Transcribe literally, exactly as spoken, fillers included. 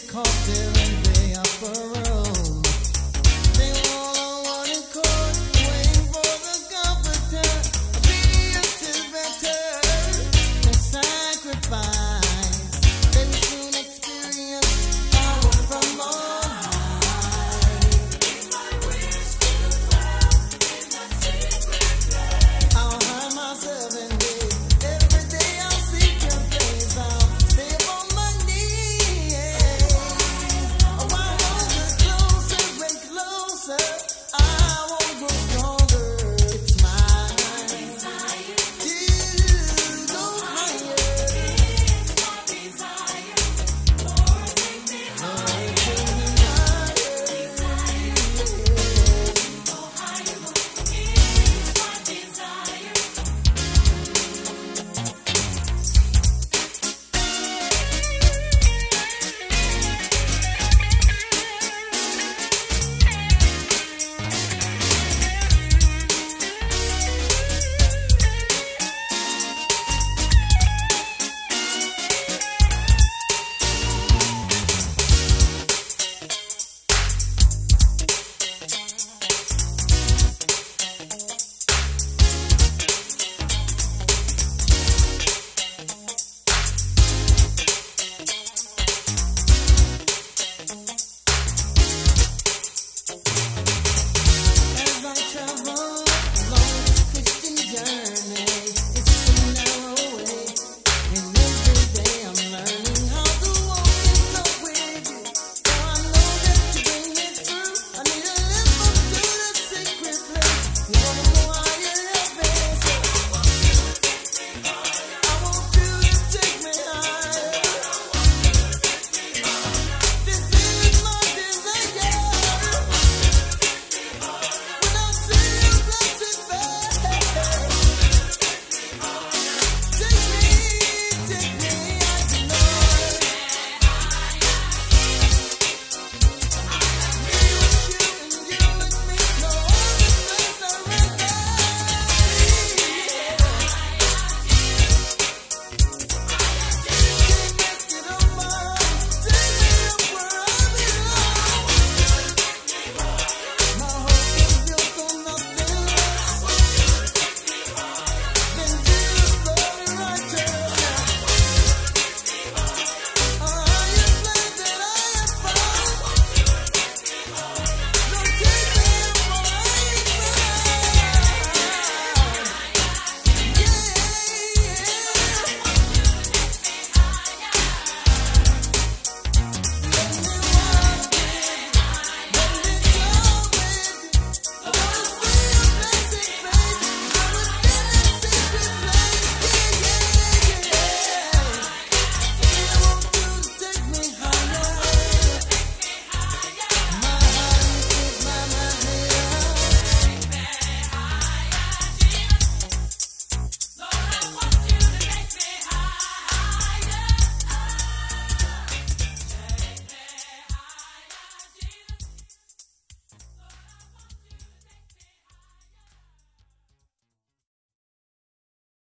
because they're in the upper